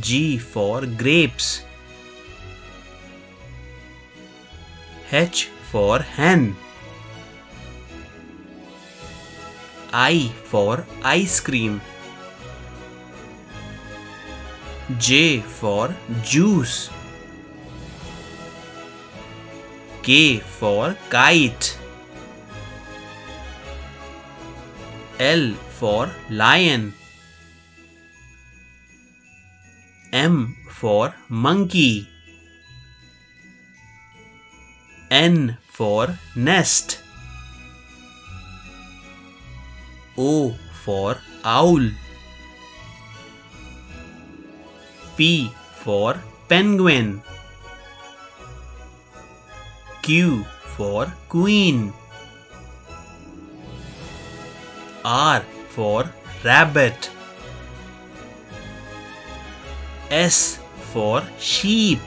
G for grapes, H for hen, I for ice cream, J for juice, K for kite, L for lion, M for monkey, N for nest, O for owl, P for penguin, Q for queen, R for rabbit, S for sheep,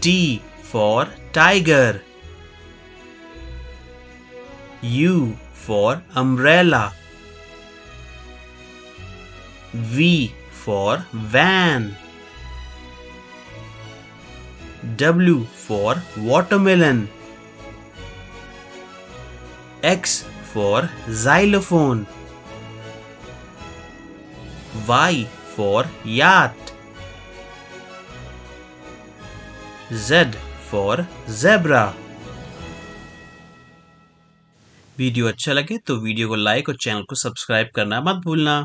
T for tiger, U for umbrella, V for van, W for watermelon, X for xylophone, Y for yacht, Z for zebra। Video अच्छा लगे तो video को like और channel को subscribe करना मत भूलना।